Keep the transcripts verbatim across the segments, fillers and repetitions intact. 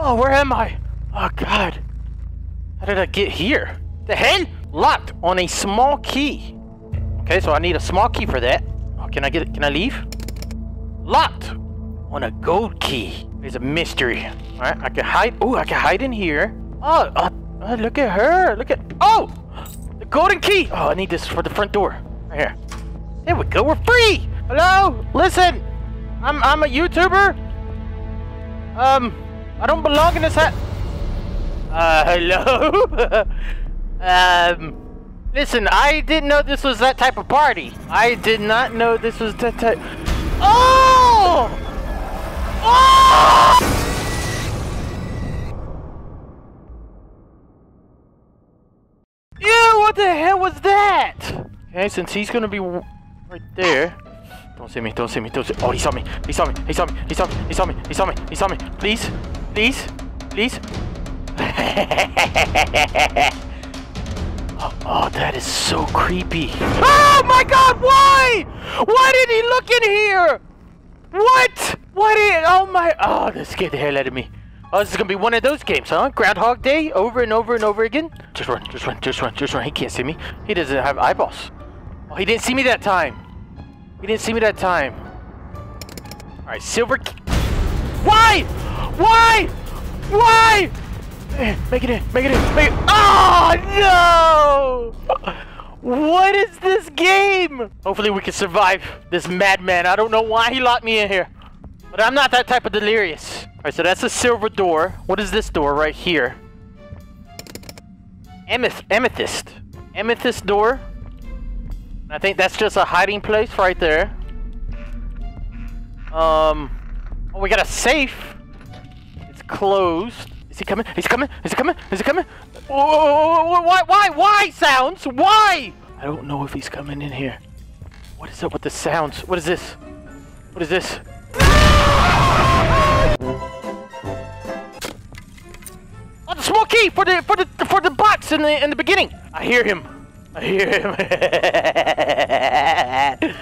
Oh, where am I? Oh, God. How did I get here? The hand locked on a small key. Okay, so I need a small key for that. Oh, can I get it? Can I leave? Locked on a gold key. It's a mystery. All right, I can hide. Oh, I can hide in here. Oh, uh, uh, look at her. Look at... Oh! The golden key. Oh, I need this for the front door. Right here. There we go. We're free. Hello? Listen. I'm, I'm a YouTuber. Um, I don't belong in this hat. Uh, hello? um... Listen, I didn't know this was that type of party. I did not know this was that type. Oh! Oh! Ew, what the hell was that? Okay, since he's gonna be right there. Don't see me, don't see me, don't see me. Oh, he saw me, he saw me, he saw me, he saw me, he saw me, he saw me, he saw me. Please, please, please. Oh, that is so creepy. Oh my God, why? Why did he look in here? What? What is, oh my, oh, that scared the hell out of me. Oh, this is gonna be one of those games, huh? Groundhog Day, over and over and over again. Just run, just run, just run, just run. He can't see me. He doesn't have eyeballs. Oh, he didn't see me that time. He didn't see me that time. All right, silver key. Why? Why? Why? Make it in, make it in, make it in. Oh, no! What is this game? Hopefully we can survive this madman. I don't know why he locked me in here, but I'm not that type of delirious. All right, so that's a silver door. What is this door right here? Ameth amethyst. Amethyst door. I think that's just a hiding place right there. Um, oh, we got a safe. It's closed. Is he coming? Is he coming? Is he coming? Is he coming? Oh, why? Why? Why? Sounds? Why? I don't know if he's coming in here. What is up with the sounds? What is this? What is this? Oh, the small key for the for the for the box in the in the beginning. I hear him. I hear him.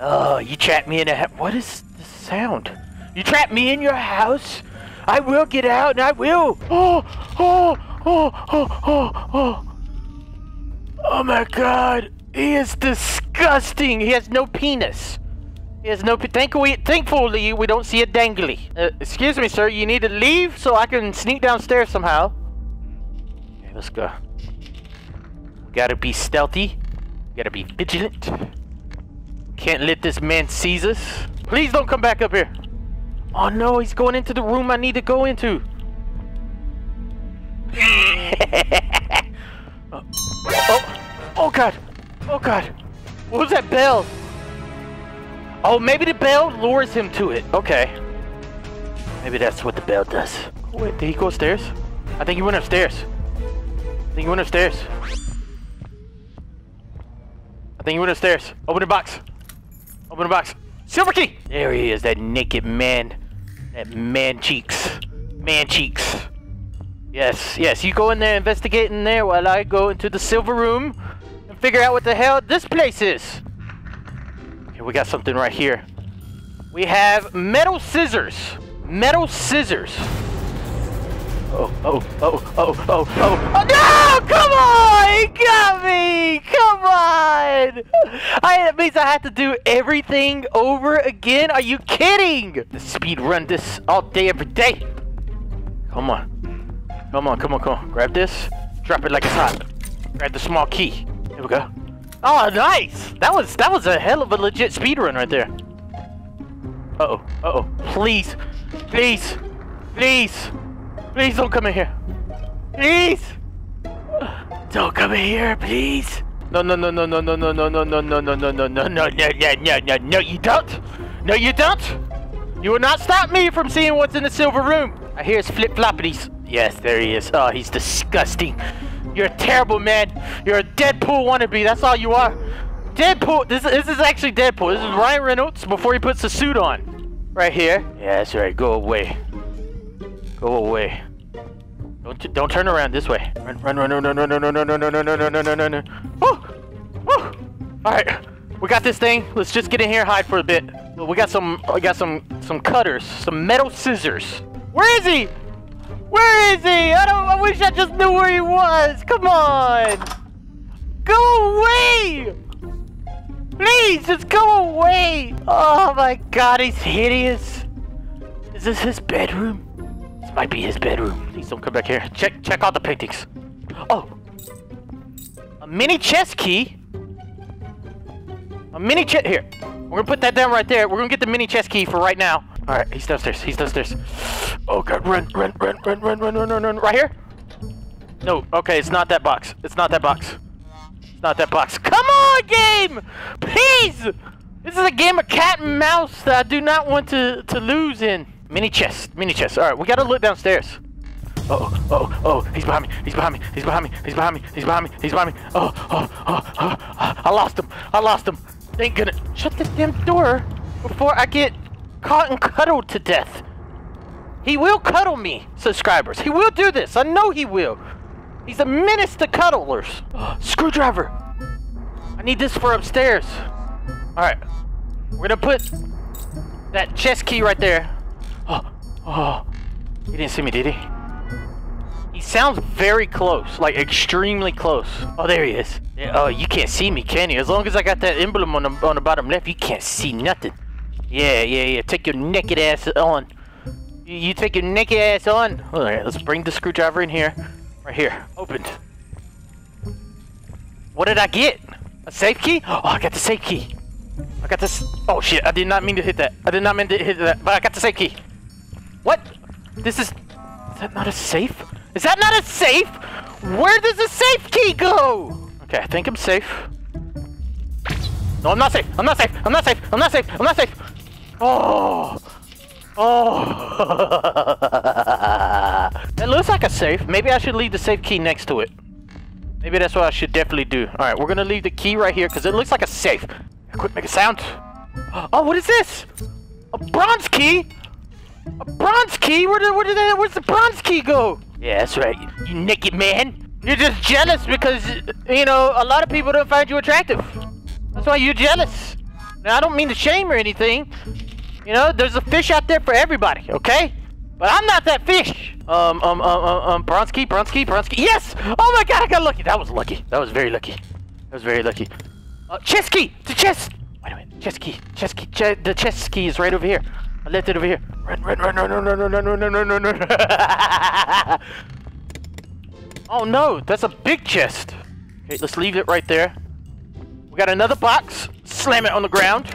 Oh, you trapped me in a. What is the sound? You trapped me in your house. I will get out, and I will. Oh, oh, oh, oh, oh, oh. Oh my God, he is disgusting. He has no penis. He has no. Pe thankfully, thankfully, we don't see a dangly. Uh, excuse me, sir. You need to leave so I can sneak downstairs somehow. Okay, let's go. We gotta be stealthy. We gotta be vigilant. Can't let this man seize us. Please don't come back up here. Oh no, he's going into the room I need to go into. oh. oh, oh God, oh God. What was that bell? Oh, maybe the bell lures him to it. Okay. Maybe that's what the bell does. Wait, did he go upstairs? I think he went upstairs. I think he went upstairs. I think he went upstairs. Open the box. Open the box. Silver key! There he is, that naked man. That man cheeks. Man cheeks. Yes, yes, you go in there, investigate in there while I go into the silver room and figure out what the hell this place is. Okay, we got something right here. We have metal scissors. Metal scissors. Oh, oh, oh, oh, oh, oh, oh, no! Come on! He got me! Come on! I, that means I have to do everything over again? Are you kidding? The speed run this all day, every day. Come on. Come on, come on, come on. Grab this. Drop it like it's hot. Grab the small key. Here we go. Oh, nice! That was, that was a hell of a legit speed run right there. Uh-oh, uh-oh. Please, please, please. Please don't come in here. Please! Don't come in here, please! No, no, no, no, no, no, no, no, no, no, no, no, no, no, no, no, no, no, no, no, you don't! No, you don't! You will not stop me from seeing what's in the silver room! I hear his flip-floppities. Yes, there he is. Oh, he's disgusting. You're a terrible man. You're a Deadpool wannabe. That's all you are. Deadpool. This is actually Deadpool. This is Ryan Reynolds before he puts the suit on. Right here. Yeah, that's right. Go away. Go away. Don't don't turn around this way. Run run run run run run run run run run run run run run run. Woo! Woo! All right. We got this thing. Let's just get in here and hide for a bit. Well, we got some we got some some cutters, some metal scissors. Where is he? Where is he? I don't. I wish I just knew where he was. Come on. Go away. Please, just go away. Oh my God, he's hideous. Is this his bedroom? This might be his bedroom. Please don't come back here. Check, check out the paintings. Oh, a mini chess key. A mini chess here. We're gonna put that down right there. We're gonna get the mini chess key for right now. All right, he's downstairs. He's downstairs. Oh God, run, run, run, run, run, run, run, run, run. Right here? No. Okay, it's not that box. It's not that box. It's not that box. Come on, game! Please! This is a game of cat and mouse that I do not want to to lose in. Mini chest, mini chest. All right, we gotta look downstairs. Oh, oh, oh! He's behind me! He's behind me! He's behind me! He's behind me! He's behind me! He's behind me! Oh, oh, oh, oh! I lost him! I lost him! Thank goodness! Shut this damn door before I get caught and cuddled to death. He will cuddle me, subscribers. He will do this. I know he will. He's a menace to cuddlers. Oh, screwdriver. I need this for upstairs. All right, we're gonna put that chest key right there. Oh, oh! He didn't see me, did he? He sounds very close, like extremely close. Oh, there he is. Yeah, oh, you can't see me, can you? As long as I got that emblem on the, on the bottom left, you can't see nothing. Yeah, yeah, yeah. Take your naked ass on. You, you take your naked ass on. All right, let's bring the screwdriver in here. Right here. Opened. What did I get? A safe key? Oh, I got the safe key. I got this. Oh, shit. I did not mean to hit that. I did not mean to hit that, but I got the safe key. What? This is... Is that not a safe? Is that not a safe? Where does the safe key go? Okay, I think I'm safe. No, I'm not safe. I'm not safe. I'm not safe. I'm not safe. I'm not safe. Oh. Oh. That looks like a safe. Maybe I should leave the safe key next to it. Maybe that's what I should definitely do. All right, we're going to leave the key right here because it looks like a safe. Quick, make a sound. Oh, what is this? A bronze key? A bronze key? Where did, where did that, where's the bronze key go? Yeah, that's right. You, you naked man. You're just jealous because, you know, a lot of people don't find you attractive. That's why you're jealous. Now, I don't mean to shame or anything. You know, there's a fish out there for everybody, okay? But I'm not that fish. Um, um, um, um, um bronze key, bronze key, bronze key. Yes! Oh my God, I got lucky. That was lucky. That was very lucky. That was very lucky. Uh, chest key! The chest! Wait a minute. Chest key. Chest key. Ch the chest key is right over here. I left it over here. Run, run, run, run, run, run, run, run, run, run, run. Oh no, that's a big chest. Okay, let's leave it right there. We got another box. Slam it on the ground.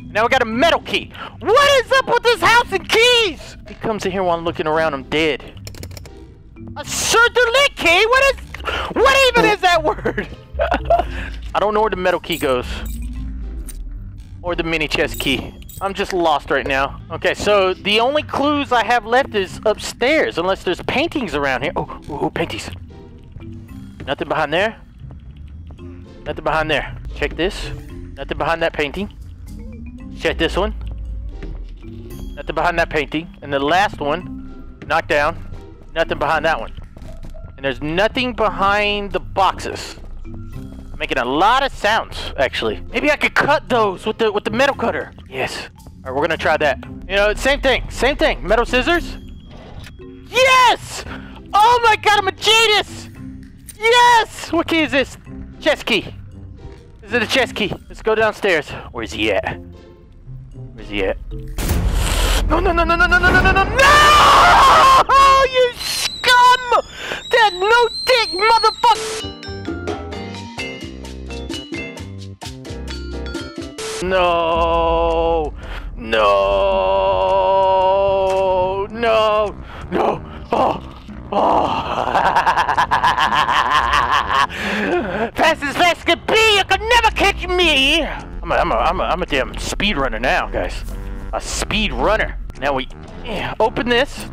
Now we got a metal key. What is up with this house and keys? He comes in here while I'm looking around, I'm dead. A circular key? What is, what even is that word? I don't know where the metal key goes. Or the mini chest key. I'm just lost right now. Okay, so the only clues I have left is upstairs, unless there's paintings around here. Oh, ooh, paintings. Nothing behind there. Nothing behind there. Check this. Nothing behind that painting. Check this one. Nothing behind that painting. And the last one, knocked down. Nothing behind that one. And there's nothing behind the boxes. Making a lot of sounds, actually. Maybe I could cut those with the with the metal cutter. Yes. All right, we're gonna try that. You know, same thing, same thing. Metal scissors. Yes! Oh my God, I'm a genius! Yes! What key is this? Chest key. Is it a chest key? Let's go downstairs. Where's he at? Where's he at? No, no, no, no, no, no, no, no, no, no! Oh, you scum! That no-dick motherfucker! No, no, no, no, oh, oh. Fast as fast could be, you could never catch me. I'm a, I'm a, I'm a, I'm a damn speed runner now, guys. A speed runner. Now we yeah, open this.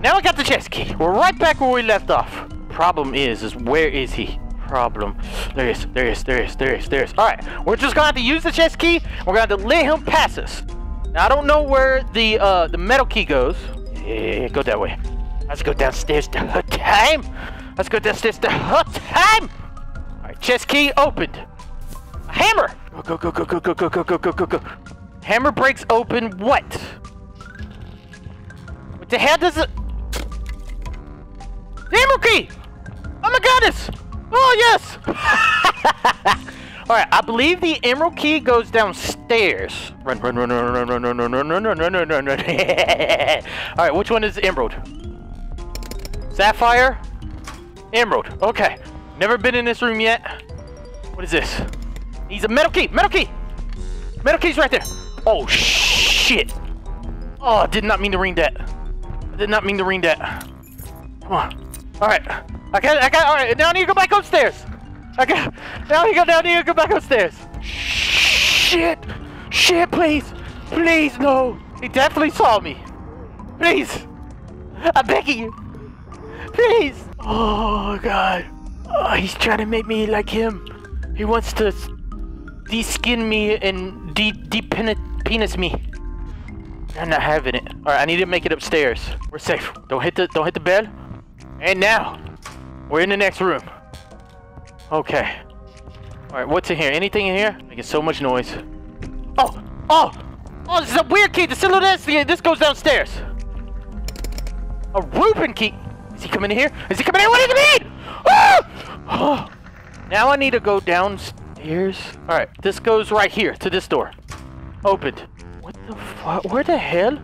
Now we got the chest key. We're right back where we left off. Problem is, is where is he? Problem. There he is, there he is, there he is, there he is, there he is. All right, we're just gonna have to use the chest key. We're gonna have to let him pass us. Now I don't know where the uh, the metal key goes. Yeah, yeah, yeah, go that way. Let's go downstairs to her time. Let's go downstairs to her time. All right, chest key opened. A hammer. Go, go, go, go, go, go, go, go, go, go, go. Hammer breaks open what? What the hell does it? Namoki! I'm a goddess! Oh, yes! Alright, I believe the emerald key goes downstairs. Run, run, run, run, run, run, run, run, run, run, run, run, run, run. Alright, which one is emerald? Sapphire? Emerald. Okay. Never been in this room yet. What is this? He's a metal key! Metal key! Metal key's right there! Oh, shit! Oh, I did not mean to ring that. I did not mean to ring that. Come on. Alright. I got I got alright, now I need to go back upstairs! I got now I need to go down here and go back upstairs. Shit! Shit, please! Please no! He definitely saw me! Please! I'm begging you! Please! Oh god. Oh, he's trying to make me like him. He wants to de-skin me and de de-penis me. I'm not having it. Alright, I need to make it upstairs. We're safe. Don't hit the don't hit the bed. And now we're in the next room. Okay. Alright, what's in here? Anything in here? Making so much noise. Oh! Oh! Oh, this is a weird key! The silhouette key! This goes downstairs! A Reuben key! Is he coming in here? Is he coming in? What does it mean? Oh! Oh. Now I need to go downstairs. Alright, this goes right here to this door. Opened. What the fuck? Where the hell?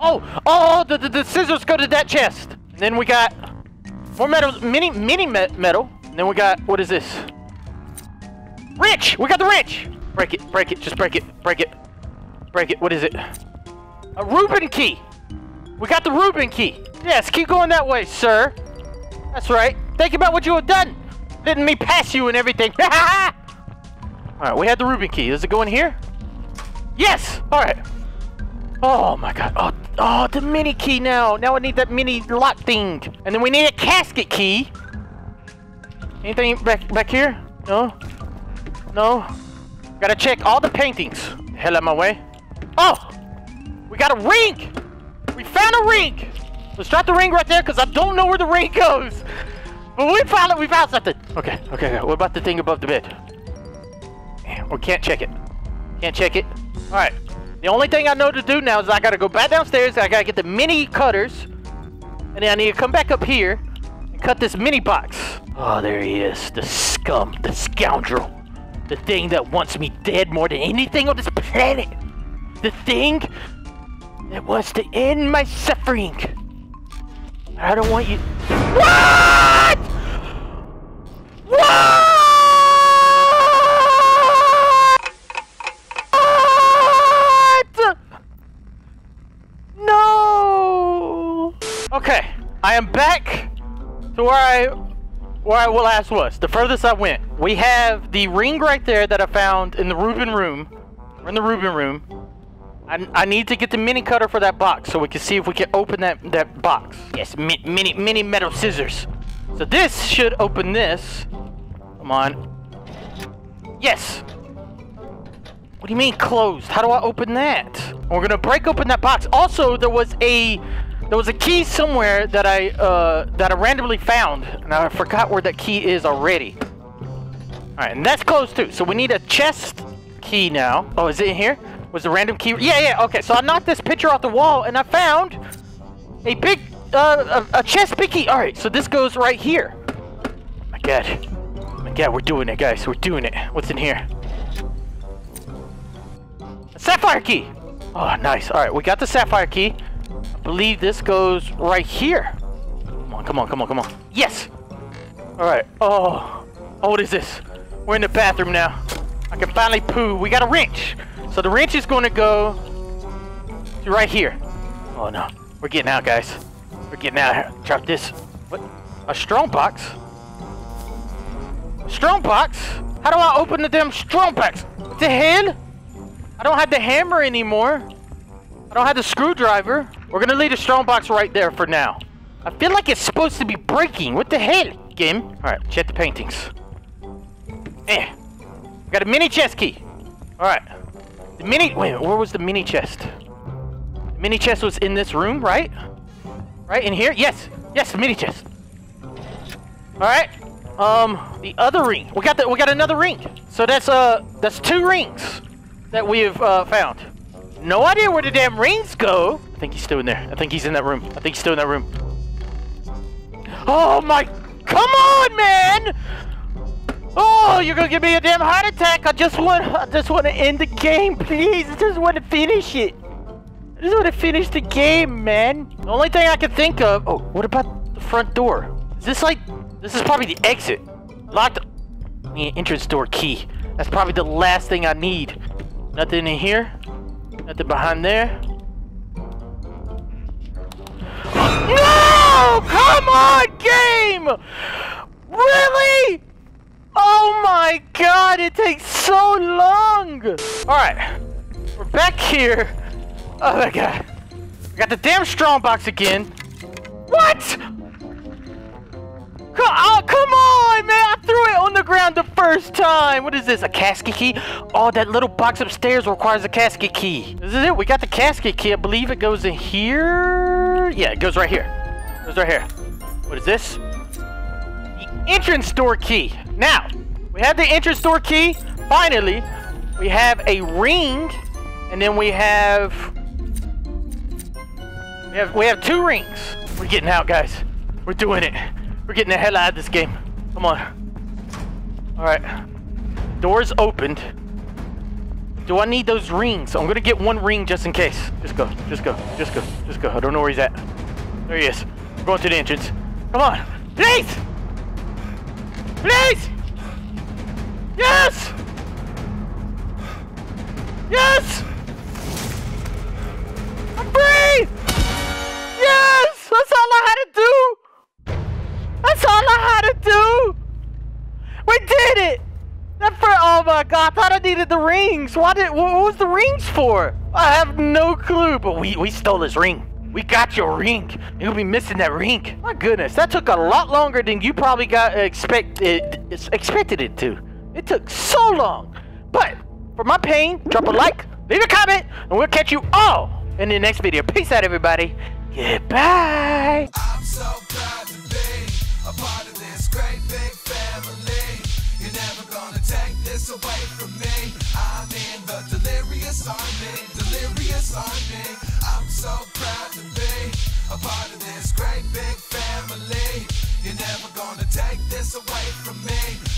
Oh! Oh! The, the, the scissors go to that chest! And then we got more metals. Mini, mini me metal. And then we got, what is this? Wrench! We got the wrench! Break it, break it, just break it, break it, break it. What is it? A Reuben key! We got the Reuben key! Yes, keep going that way, sir. That's right. Think about what you have done. Letting me pass you and everything. Alright, we had the Reuben key. Does it go in here? Yes! Alright. Oh my god. Oh, oh, the mini key now. Now I need that mini lock thing. And then we need a casket key. Anything back back here? No? No? Gotta check all the paintings. Hell out of my way. Oh! We got a ring! We found a ring! Let's drop the ring right there because I don't know where the ring goes. But we found it. We found something. Okay, okay. What about the thing above the bed? Man, we can't check it. Can't check it. All right. The only thing I know to do now is I got to go back downstairs. I got to get the mini cutters. And then I need to come back up here and cut this mini box. Oh, there he is. The scum. The scoundrel. The thing that wants me dead more than anything on this planet. The thing that wants to end my suffering. I don't want you. What? What? No. Okay, I am back to where I where I last was. The furthest I went. We have the ring right there that I found in the Reuben room. We're in the Reuben room. I, I need to get the mini cutter for that box so we can see if we can open that, that box. Yes, mi mini, mini metal scissors. So this should open this. Come on. Yes. What do you mean closed? How do I open that? And we're gonna break open that box. Also, there was a there was a key somewhere that I uh, that I randomly found, and I forgot where that key is already. All right, and that's closed too. So we need a chest key now. Oh, is it in here? Was a random key? Yeah, yeah. Okay, so I knocked this picture off the wall, and I found a big, uh, a, a chest picky. All right, so this goes right here. My God, my God, we're doing it, guys. We're doing it. What's in here? A sapphire key. Oh, nice. All right, we got the sapphire key. I believe this goes right here. Come on, come on, come on, come on. Yes. All right. Oh, oh, what is this? We're in the bathroom now. I can finally poo. We got a wrench. So the wrench is going to go to right here. Oh no, we're getting out, guys. We're getting out here. Drop this. What? A strong box? A strong box? How do I open the damn strong box? What the hell? I don't have the hammer anymore. I don't have the screwdriver. We're going to leave the strong box right there for now. I feel like it's supposed to be breaking. What the hell, game? All right, check the paintings. Eh. We got a mini chest key. All right. The mini, wait, where was the mini chest? The mini chest was in this room, right? Right in here? Yes, yes, mini chest. All right. Um, the other ring. We got the, we got another ring. So that's uh, that's two rings that we've uh, found. No idea where the damn rings go. I think he's still in there. I think he's in that room. I think he's still in that room. Oh my, come on, man! Oh, you're gonna give me a damn heart attack. I just want, I just want to end the game, please. I just want to finish it. I just want to finish the game, man. The only thing I can think of. Oh, what about the front door? Is this like, this is probably the exit. Lock the, the entrance door key. That's probably the last thing I need. Nothing in here. Nothing behind there. No! Come on, game! Really? Oh my god, it takes so long! Alright, we're back here. Oh my god. We got the damn strong box again. What? Come, oh, come on, man! I threw it on the ground the first time! What is this, a casket key? Oh, that little box upstairs requires a casket key. This is it, we got the casket key. I believe it goes in here? Yeah, it goes right here. It goes right here. What is this? The entrance door key. Now, we have the entrance door key, finally. We have a ring, and then we have... We have, we have two rings. We're getting out, guys. We're doing it. We're getting the hell out of this game. Come on. All right. Door's opened. Do I need those rings? I'm gonna get one ring just in case. Just go, just go, just go, just go. I don't know where he's at. There he is. We're going to the entrance. Come on, please! Please! Yes! Yes! I'm free! Yes! That's all I had to do! That's all I had to do! We did it! That for oh my god, I thought I needed the rings! Why did what was the rings for? I have no clue, but we, we stole his ring. We got your ring. You'll be missing that ring. My goodness, that took a lot longer than you probably got expected expected it to. It took so long. But for my pain, drop a like, leave a comment, and we'll catch you all in the next video. Peace out, everybody. Goodbye. I'm so proud to be a part of this great big family. You're never gonna take this away from me. I'm in the delirious army, delirious army. I'm so proud to be a part of this great big family. You're never gonna take this away from me.